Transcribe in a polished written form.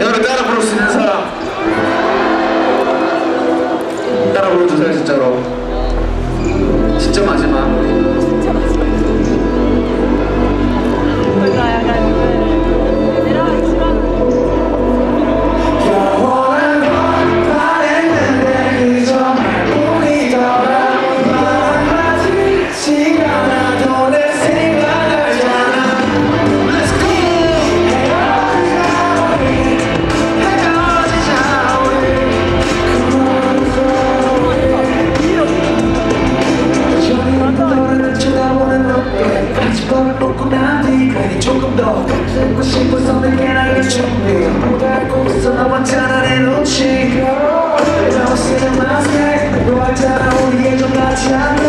여러분 따라 부를 수 있는 사람 따라 불러주세요. 진짜로 진짜 마지막 I